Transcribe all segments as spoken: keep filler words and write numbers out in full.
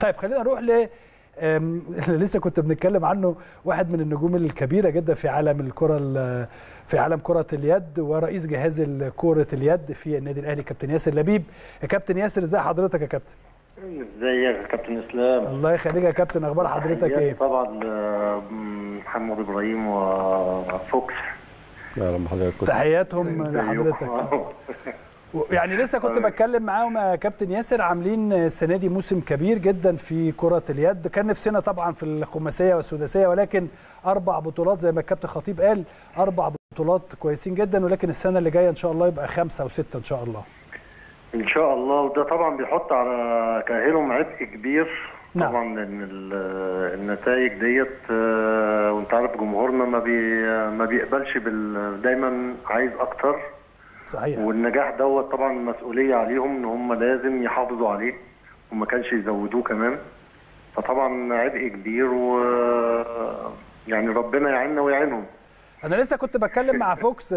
طيب خلينا نروح ل لسه كنت بنتكلم عنه، واحد من النجوم الكبيره جدا في عالم الكره، في عالم كره اليد ورئيس جهاز كره اليد في النادي الاهلي، كابتن ياسر لبيب. يا كابتن ياسر ازي حضرتك يا كابتن؟ ازيك يا كابتن اسلام؟ الله يخليك يا كابتن، اخبار حضرتك ايه؟ طبعا محمد ابراهيم وفوكس تحياتهم لحضرتك. يعني لسه كنت بتكلم معاهم يا كابتن ياسر، عاملين السنه دي موسم كبير جدا في كره اليد، كان نفسنا طبعا في الخماسيه والسداسيه، ولكن اربع بطولات زي ما الكابتن خطيب قال، اربع بطولات كويسين جدا، ولكن السنه اللي جايه ان شاء الله يبقى خمسه وسته ان شاء الله. ان شاء الله، وده طبعا بيحط على كاهلهم عبء كبير طبعا، لان النتائج ديت وانت عارف جمهورنا ما بي ما بيقبلش بال، دايما عايز اكتر. صحيح. والنجاح دوت طبعا مسؤوليه عليهم، ان هم لازم يحافظوا عليه وما كانش يزودوه كمان، فطبعا عبء كبير، و يعني ربنا يعيننا ويعينهم. انا لسه كنت بتكلم مع فوكس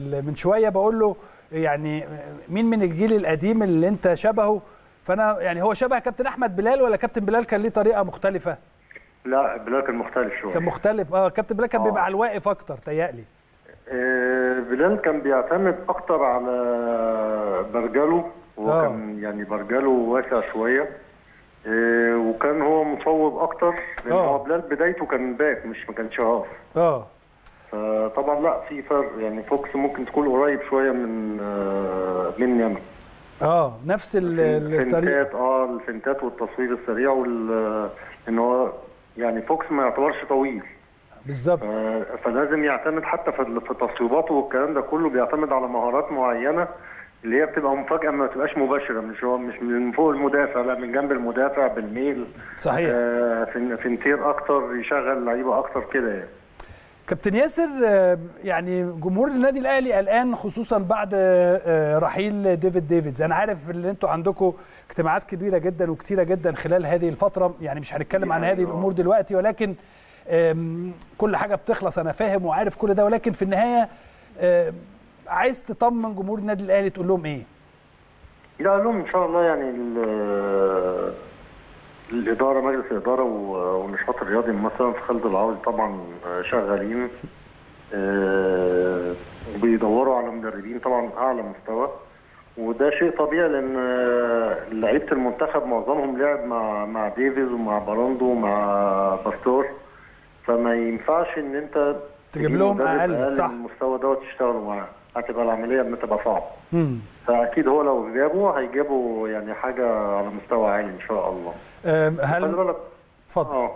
من شويه، بقول له يعني مين من الجيل القديم اللي انت شبهه، فانا يعني هو شبه كابتن احمد بلال ولا كابتن بلال كان ليه طريقه مختلفه؟ لا بلال كان مختلف شويه، كان مختلف. اه كابتن بلال كان آه. بيبقى على الواقف اكتر تهيألي. بلال كان بيعتمد اكتر على برجله، وكان يعني برجله واسع شويه، وكان هو مصوب اكتر، لان هو بلال بدايته كان باك، مش ما كانش هاف. اه فطبعا لا في فرق يعني، فوكس ممكن تكون قريب شويه من مني انا. اه نفس الفنتات، اه الفنتات والتصوير السريع، وال ان هو يعني فوكس ما يعتبرش طويل بالظبط، فلازم يعتمد حتى في تصويباته والكلام ده كله، بيعتمد على مهارات معينه اللي هي بتبقى مفاجاه، ما بتبقاش مباشره، مش هو مش من فوق المدافع، لا من جنب المدافع بالميل. صحيح. آه فنتير اكتر، يشغل لعيبه اكتر كده يعني. كابتن ياسر، يعني جمهور النادي الاهلي قلقان خصوصا بعد رحيل ديفيد ديفيدز، انا عارف ان انتوا عندكم اجتماعات كبيره جدا وكتيره جدا خلال هذه الفتره، يعني مش هنتكلم عن هذه الامور دلوقتي، ولكن كل حاجه بتخلص، انا فاهم وعارف كل ده، ولكن في النهايه عايز تطمن جمهور النادي الاهلي، تقول لهم ايه؟ لا اقول لهم ان شاء الله يعني الاداره، مجلس الاداره والنشاط الرياضي مثلا في خالد العوض طبعا شغالين، بيدوروا على مدربين طبعا اعلى مستوى، وده شيء طبيعي، لان لعيبه المنتخب معظمهم لعب مع مع ديفيز ومع باروندو ومع بستور، فما ينفعش ان انت تجيب لهم اقل، صح، المستوى دوت تشتغلوا معاه، هتبقى العمليه بتبقى صعبه. امم فاكيد هو لو جابوا هيجيبوا يعني حاجه على مستوى عالي ان شاء الله. هل خلي بالك. اتفضل. اه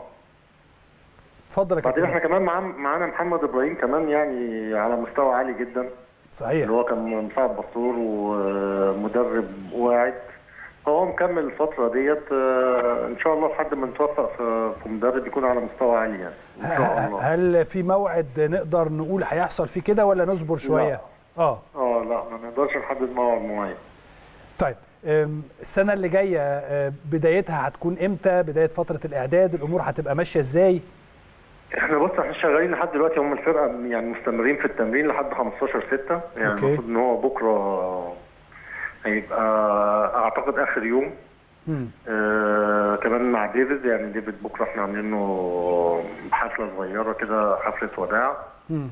اتفضل يا كابتن. بعدين احنا كمان معانا محمد ابراهيم كمان يعني على مستوى عالي جدا. صحيح. اللي هو كان مساعد بستور ومدرب واعد، فهو مكمل الفترة ديت إن شاء الله لحد ما نتوفق في مدرب يكون على مستوى عالي يعني إن شاء الله. هل في موعد نقدر نقول هيحصل فيه كده ولا نصبر شوية؟ آه آه لا ما نقدرش نحدد موعد معين. طيب السنة اللي جاية بدايتها هتكون إمتى؟ بداية فترة الإعداد، الأمور هتبقى ماشية إزاي؟ احنا بص احنا شغالين لحد دلوقتي، هم الفرقة يعني مستمرين في التمرين لحد خمستاشر ستة، يعني المفروض إن هو بكرة هيبقى اعتقد اخر يوم. امم آه كمان مع ديفيد، يعني ديفيد بكره احنا عاملين له حفله صغيره كده، حفله وداع. امم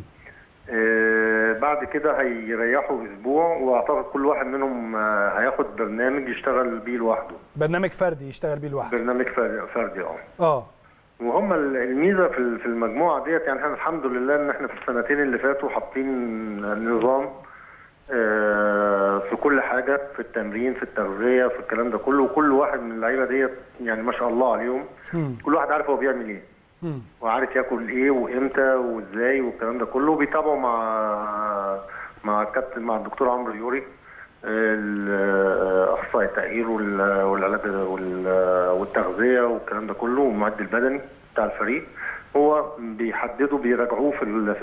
آه بعد كده هيريحوا اسبوع، واعتقد كل واحد منهم آه هياخد برنامج يشتغل بيه لوحده، برنامج فردي يشتغل بيه لوحده، برنامج فردي. اه اه وهم الميزه في في المجموعه ديت، يعني احنا الحمد لله ان احنا في السنتين اللي فاتوا حاطين نظام في كل حاجه، في التمرين، في التغذيه، في الكلام ده كله، وكل واحد من اللعيبه ديت يعني ما شاء الله عليهم، كل واحد عارف هو بيعمل ايه وعارف ياكل ايه وامتى وازاي والكلام ده كله، بيتابعوا مع مع الكابتن، مع الدكتور عمرو يوري اخصائي التأهيل والعلاج والتغذيه والكلام ده كله، والمعد البدني بتاع الفريق، هو بيحددوا بيراجعوه في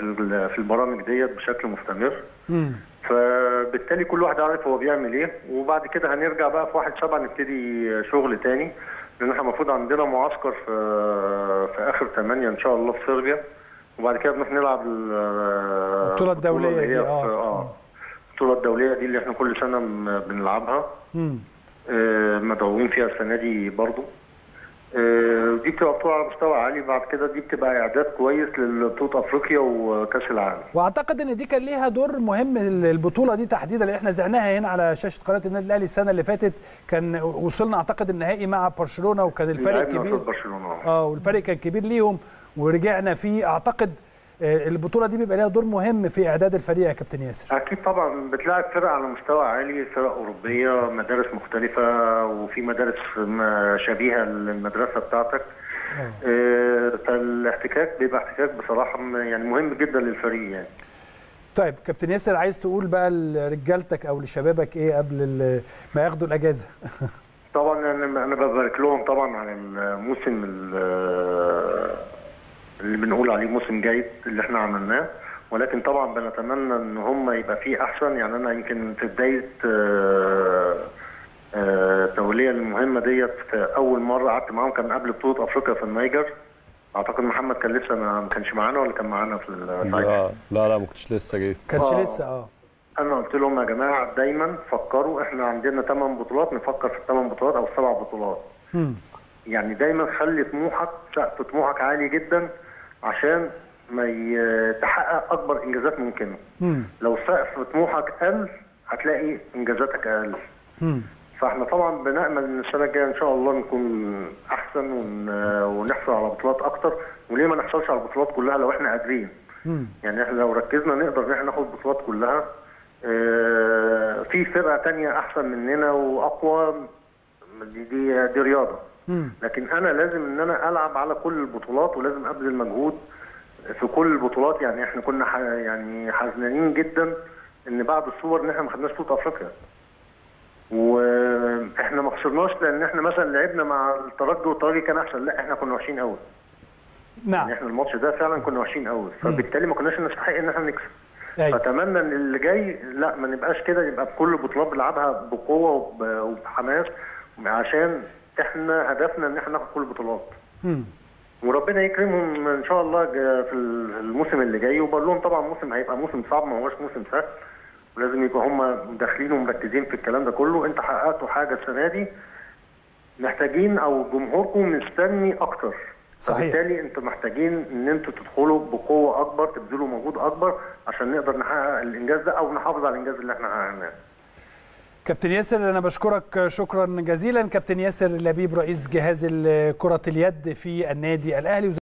في البرامج ديت بشكل مستمر. امم فبالتالي كل واحد عارف هو بيعمل ايه، وبعد كده هنرجع بقى في واحد سبعة نبتدي شغل تاني، لان احنا المفروض عندنا معسكر في في اخر ثمانية ان شاء الله في صربيا، وبعد كده بنروح نلعب البطوله الدوليه دي. اه البطوله الدوليه دي اللي احنا كل سنه بنلعبها. امم مدعوين فيها السنه دي برضه. دي بتبقى بطولة على مستوى عالي، بعد كده دي بتبقى اعداد كويس لبطولة افريقيا وكاس العالم. واعتقد ان دي كان ليها دور مهم البطولة دي تحديدا، اللي احنا زعناها هنا على شاشة قناة النادي الاهلي السنة اللي فاتت، كان وصلنا اعتقد النهائي مع برشلونة وكان الفرق كبير. اه والفرق كان كبير ليهم ورجعنا فيه. اعتقد البطولة دي بيبقى لها دور مهم في اعداد الفريق يا كابتن ياسر. اكيد طبعا، بتلاعب فرق على مستوى عالي، فرق اوروبية، مدارس مختلفة، وفي مدارس شبيهة للمدرسة بتاعتك. آه فالاحتكاك بيبقى احتكاك بصراحة يعني مهم جدا للفريق يعني. طيب كابتن ياسر، عايز تقول بقى لرجالتك او لشبابك ايه قبل ما ياخدوا الاجازة؟ طبعا انا ببارك لهم طبعا على الموسم اللي بنقول عليه موسم جيد اللي احنا عملناه، ولكن طبعا بنتمنى ان هم يبقى فيه احسن. يعني انا يمكن في بدايه توليه المهمه ديت اول مره قعدت معاهم كان قبل بطوله افريقيا في النيجر، اعتقد محمد كان لسه ما كانش معانا ولا كان معانا في النيجر؟ لا لا لا ما كنتش لسه جيت، كانش لسه. اه انا قلت لهم يا جماعه دايما فكروا احنا عندنا ثمان بطولات، نفكر في الثمان بطولات او سبع بطولات. امم يعني دايما خلي طموحك، سقف طموحك عالي جدا عشان ما يتحقق اكبر انجازات ممكنه. مم. لو سقف طموحك قل هتلاقي انجازاتك اقل. مم. فاحنا طبعا بنامل ان السنه الجايه ان شاء الله نكون احسن ون... ونحصل على بطولات اكتر. وليه ما نحصلش على البطولات كلها لو احنا قادرين؟ مم. يعني احنا لو ركزنا نقدر ان احنا ناخد البطولات كلها. اه... في فرقه ثانيه احسن مننا واقوى، دي دي, دي رياضه. لكن انا لازم ان انا العب على كل البطولات ولازم ابذل مجهود في كل البطولات. يعني احنا كنا ح... يعني حزنانين جدا ان بعد الصور ان احنا ما خدناش بطوله افريقيا، واحنا ما خسرناش لان احنا مثلا لعبنا مع الترجي والترجي كان احسن، لا احنا كنا وحشين قوي. نعم، يعني احنا الماتش ده فعلا كنا وحشين قوي، فبالتالي ما كناش نستحق ان احنا نكسب. فاتمنى ان اللي جاي لا ما نبقاش كده، يبقى بكل البطولات بنلعبها بقوه وب... وبحماس، عشان احنا هدفنا ان احنا ناخد كل البطولات. وربنا يكرمهم ان شاء الله في الموسم اللي جاي. وبقول لهم طبعا موسم هيبقى موسم صعب، ما هوش موسم سهل، ولازم يبقوا هم داخلين ومركزين في الكلام ده كله. انت حققتوا حاجه السنه دي، محتاجين او جمهوركم مستني اكتر. صحيح. فبالتالي انتوا محتاجين ان انتوا تدخلوا بقوه اكبر، تبذلوا مجهود اكبر عشان نقدر نحقق الانجاز ده او نحافظ على الانجاز اللي احنا حققناه. كابتن ياسر انا بشكرك شكرا جزيلا. كابتن ياسر لبيب رئيس جهاز كرة اليد في النادي الاهلي.